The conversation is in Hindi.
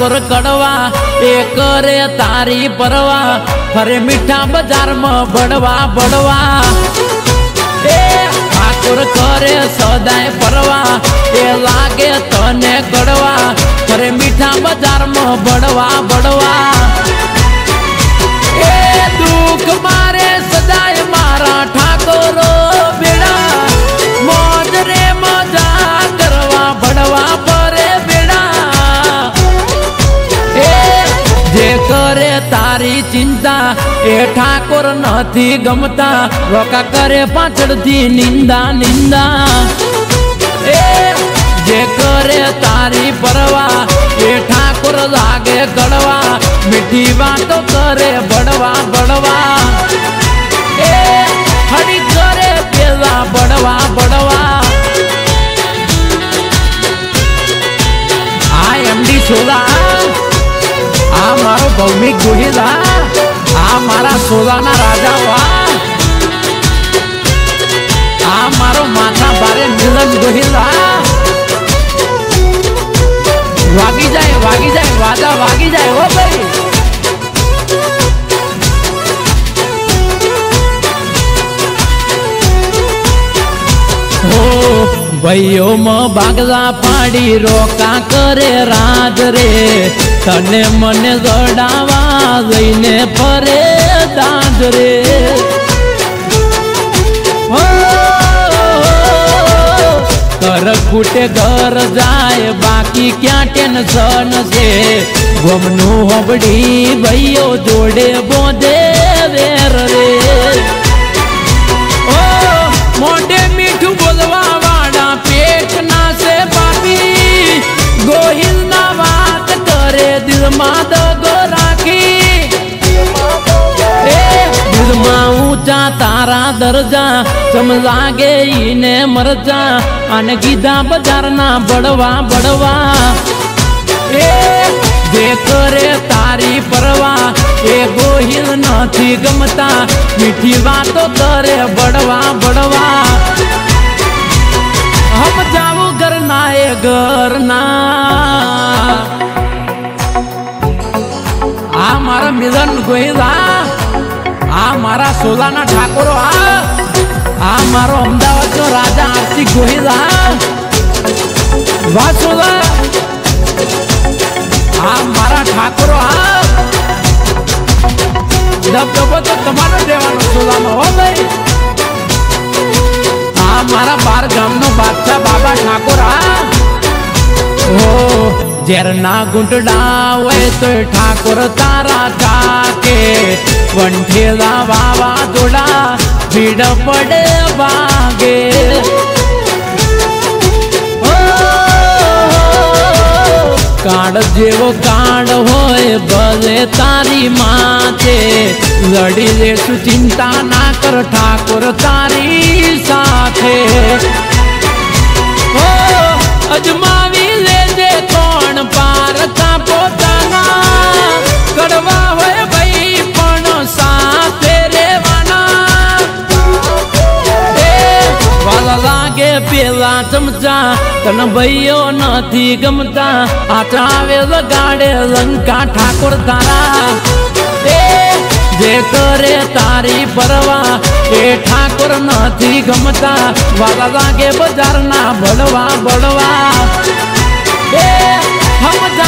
पर कड़वा एक रे तारी परवा फरे मीठा बाजार में बड़वा बड़वा ठाकुर करे सदाय परवा ए लागे तने कड़वा फरे मीठा बाजार में बड़वा बड़वा ए दुख मारे सदाय मारा ठाकुर बेड़ा मौज रे मजा करवा बड़वा परे बेड़ा ए जे करे तारी चिंता ए ठाकुर नथी गमता रोका करे पाछळथी निंदा निंदा ए जे करे तारी परवा ए ठाकुर लागे गड़वा मीठी वातो करे बड़वा बड़वा ए हरी करे पेला बड़वा बड़वा आई एम डी छोला आ मारो भौमिक गुहिला आ मारा सोलाना राजा वाह आ मारो माथा बारे मिलन गोहिला वागी जाए वादा वागी जाए ओ भाई हो भाइयों में बागला पाड़ी रोका करे राज रे तने मने गड़ावा लईने परे दांड रे कर फूटे घर जाए बाकी क्या टेंशन से गमनू हबड़ी भाइयो जोड़े बोधे वेर रे ओ मोटे मीठू बोलवा वाड़ा पेट ना से पापी गोहिल ना बात करे दिल माँ दगो राखी दिल माँ ऊँचा तारा दर्जा चम लागे इने मरजा आने गीधा बाजार ना बड़वा बड़वा ए जे करे तारी परवा ए गोहिल नथी गमता मीठी बातो करे बड़वा बड़वा हम जाऊँ करना ए करना आ मारा मिलन गोहिला आ मारा सोलाना ठाकुर आ मारो अमदावाद नो राजा आरसी गोहिला वाह सोला आ मारा ठाकुर दबदबो तो तमानो देवानो सोलानो हो भाई आ मारा बार गाम नो बादशाह बाबा ठाकुर हो जेरना गुंडड़ावे तो ठाकुर तारा जाके वंठेला बाबा दोड़ा भीड़ पड़े बागे कांड जेवो कांड होए भले तारी माते लड़ी ले तू चिंता ना कर ठाकुर तारी साथे ओ अजमावी ले जे कौन पार था पोताना कड़वा होए भाई पण साथे रेवाना वाला लागे पेला चमचा तन भैयो नथी गमता आटावे लगाड़े लंका ठाकुर तारा ए जे करे तारी परवा ए ठाकुर नथी गमता वाला लागे बाजार ना बड़वा बड़वा ए हम